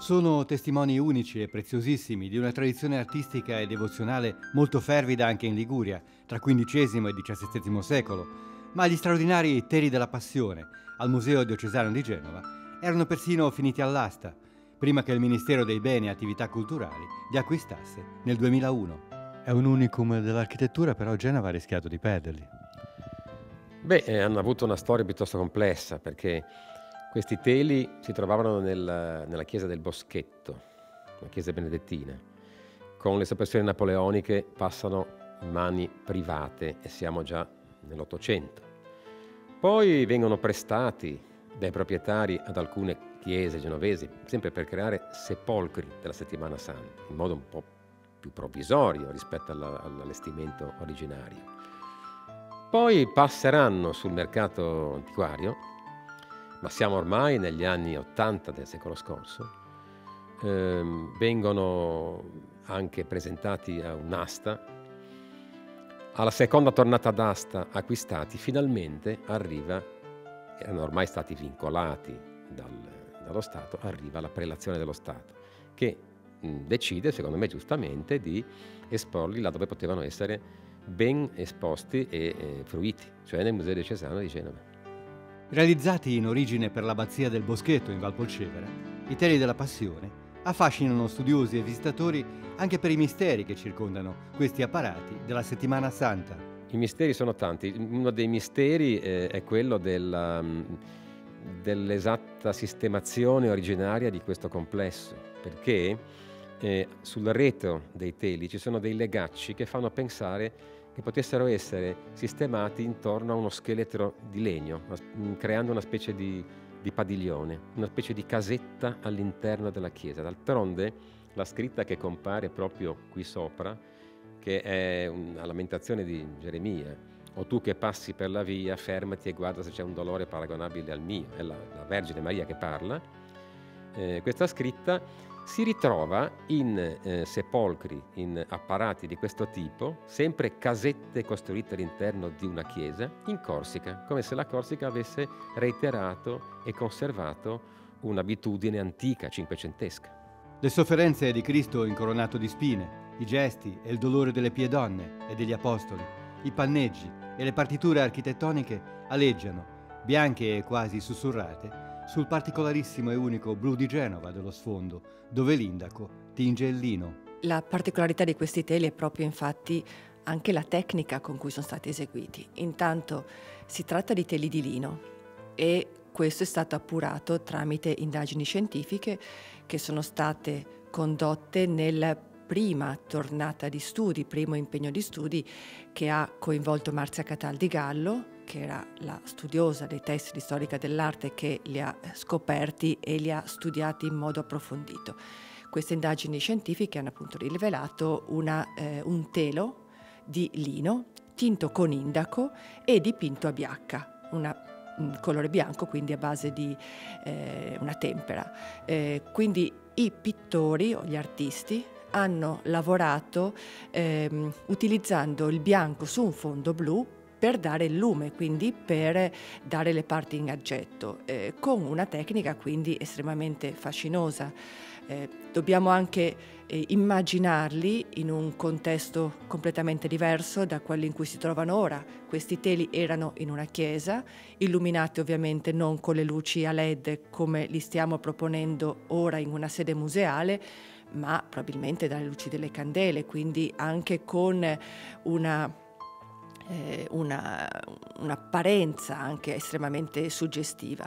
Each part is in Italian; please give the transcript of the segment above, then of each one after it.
Sono testimoni unici e preziosissimi di una tradizione artistica e devozionale molto fervida anche in Liguria, tra XV e XVII secolo, ma gli straordinari teli della Passione, al Museo Diocesano di Genova, erano persino finiti all'asta, prima che il Ministero dei Beni e Attività Culturali li acquistasse nel 2001. È un unicum dell'architettura, però Genova ha rischiato di perderli. Beh, hanno avuto una storia piuttosto complessa, perché questi teli si trovavano nella chiesa del Boschetto, una chiesa benedettina. Con le soppressioni napoleoniche passano in mani private e siamo già nell'Ottocento. Poi vengono prestati dai proprietari ad alcune chiese genovesi, sempre per creare sepolcri della Settimana Santa, in modo un po' più provvisorio rispetto all'allestimento originario. Poi passeranno sul mercato antiquario, ma siamo ormai negli anni 80 del secolo scorso, vengono anche presentati a un'asta. Alla seconda tornata d'asta acquistati, finalmente arriva, erano ormai stati vincolati dallo Stato, arriva la prelazione dello Stato, che decide, secondo me giustamente, di esporli là dove potevano essere ben esposti e fruiti, cioè nel Museo Diocesano di Genova. Realizzati in origine per l'abbazia del Boschetto in Val Polcevera, i teli della Passione affascinano studiosi e visitatori anche per i misteri che circondano questi apparati della Settimana Santa. I misteri sono tanti. Uno dei misteri è quello dell'esatta sistemazione originaria di questo complesso, perché sul retro dei teli ci sono dei legacci che fanno pensare che potessero essere sistemati intorno a uno scheletro di legno, creando una specie di padiglione, una specie di casetta all'interno della chiesa. D'altronde la scritta che compare proprio qui sopra, che è una lamentazione di Geremia: o tu che passi per la via, fermati e guarda se c'è un dolore paragonabile al mio. È la Vergine Maria che parla. Questa scritta si ritrova in sepolcri, in apparati di questo tipo, sempre casette costruite all'interno di una chiesa, in Corsica, come se la Corsica avesse reiterato e conservato un'abitudine antica, cinquecentesca. Le sofferenze di Cristo incoronato di spine, i gesti e il dolore delle pie donne e degli apostoli, i panneggi e le partiture architettoniche aleggiano, bianche e quasi sussurrate, sul particolarissimo e unico blu di Genova dello sfondo, dove l'indaco tinge il lino. La particolarità di questi teli è proprio infatti anche la tecnica con cui sono stati eseguiti. Intanto si tratta di teli di lino e questo è stato appurato tramite indagini scientifiche che sono state condotte nel prima tornata di studi, primo impegno di studi, che ha coinvolto Marzia Cataldi Gallo, che era la studiosa dei testi di storica dell'arte che li ha scoperti e li ha studiati in modo approfondito. Queste indagini scientifiche hanno appunto rivelato un telo di lino tinto con indaco e dipinto a biacca, un colore bianco, quindi a base di una tempera. Quindi i pittori o gli artisti hanno lavorato utilizzando il bianco su un fondo blu per dare il lume, quindi per dare le parti in aggetto, con una tecnica quindi estremamente fascinosa. Dobbiamo anche immaginarli in un contesto completamente diverso da quello in cui si trovano ora. Questi teli erano in una chiesa, illuminati ovviamente non con le luci a LED come li stiamo proponendo ora in una sede museale, ma probabilmente dalle luci delle candele, quindi anche con un'apparenza anche estremamente suggestiva.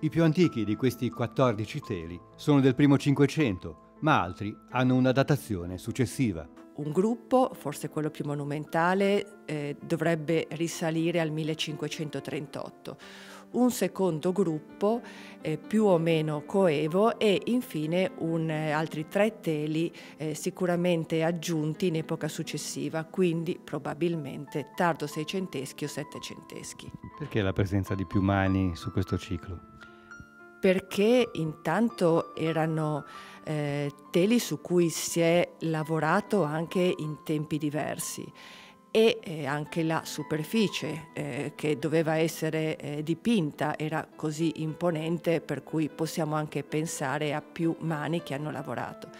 I più antichi di questi 14 teli sono del primo Cinquecento, ma altri hanno una datazione successiva. Un gruppo, forse quello più monumentale, dovrebbe risalire al 1538. Un secondo gruppo più o meno coevo e infine altri 3 teli sicuramente aggiunti in epoca successiva, quindi probabilmente tardo seicenteschi o settecenteschi. Perché la presenza di più mani su questo ciclo? Perché intanto erano teli su cui si è lavorato anche in tempi diversi. e anche la superficie che doveva essere dipinta era così imponente, per cui possiamo anche pensare a più mani che hanno lavorato.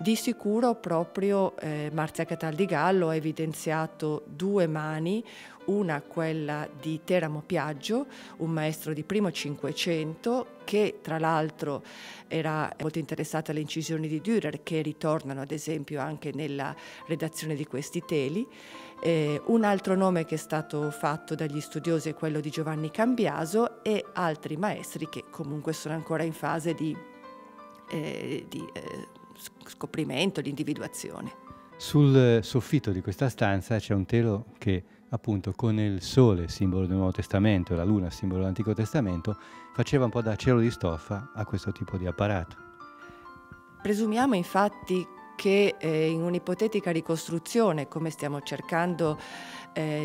Di sicuro proprio Marzia Cataldi Gallo ha evidenziato due mani, una quella di Teramo Piaggio, un maestro di primo Cinquecento, che tra l'altro era molto interessato alle incisioni di Dürer, che ritornano ad esempio anche nella redazione di questi teli. Un altro nome che è stato fatto dagli studiosi è quello di Giovanni Cambiaso, e altri maestri che comunque sono ancora in fase di scoprimento, di individuazione. Sul soffitto di questa stanza c'è un telo che appunto con il sole, simbolo del Nuovo Testamento, e la luna, simbolo dell'Antico Testamento, faceva un po' da cielo di stoffa a questo tipo di apparato. Presumiamo infatti che in un'ipotetica ricostruzione, come stiamo cercando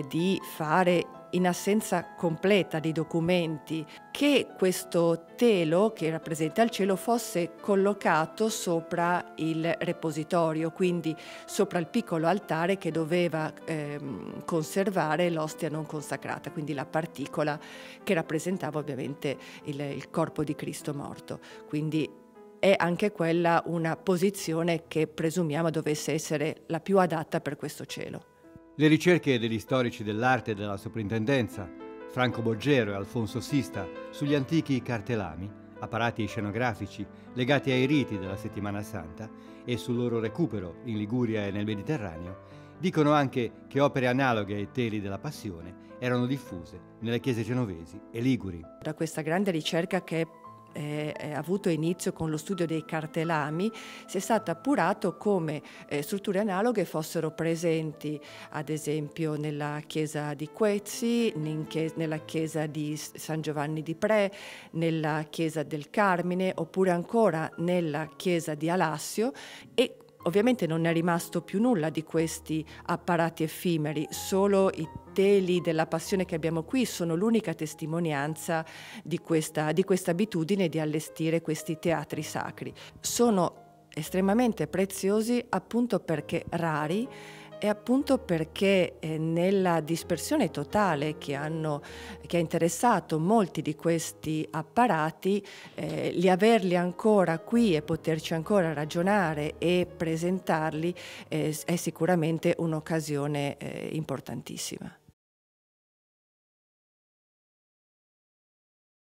di fare in assenza completa di documenti, che questo telo che era presente al cielo fosse collocato sopra il repositorio, quindi sopra il piccolo altare che doveva conservare l'ostia non consacrata, quindi la particola che rappresentava ovviamente il corpo di Cristo morto. Quindi è anche quella una posizione che presumiamo dovesse essere la più adatta per questo cielo. Le ricerche degli storici dell'arte e della Soprintendenza, Franco Boggero e Alfonso Sista, sugli antichi cartelami, apparati scenografici legati ai riti della Settimana Santa e sul loro recupero in Liguria e nel Mediterraneo, dicono anche che opere analoghe ai teli della Passione erano diffuse nelle chiese genovesi e liguri. Da questa grande ricerca che ha avuto inizio con lo studio dei cartelami, si è stato appurato come strutture analoghe fossero presenti ad esempio nella chiesa di Quezzi, nella chiesa di San Giovanni di Pre, nella chiesa del Carmine, oppure ancora nella chiesa di Alassio, e ovviamente non è rimasto più nulla di questi apparati effimeri, solo i teli della Passione che abbiamo qui sono l'unica testimonianza di questa abitudine di allestire questi teatri sacri. Sono estremamente preziosi appunto perché rari, e appunto perché nella dispersione totale che ha interessato molti di questi apparati, li averli ancora qui e poterci ancora ragionare e presentarli è sicuramente un'occasione importantissima.